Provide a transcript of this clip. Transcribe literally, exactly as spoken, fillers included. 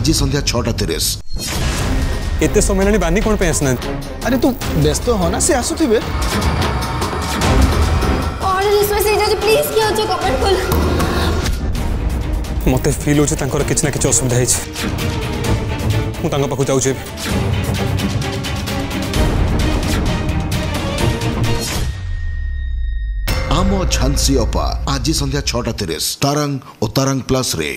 आज संध्या छटा तीस। एते समय लानी बानी कोन पे आसना? अरे तू व्यस्त हो ना, से आसुथिबे। और इसमें से जज प्लीज के होचे कमेंट खोल। मते फील होचे तांकर किछ ना किछ असुविधा है। मु तांगा पाखु जाउ छे। आमो झांसी अपा आज संध्या छटा तीस तारंग और तारंग प्लस रे।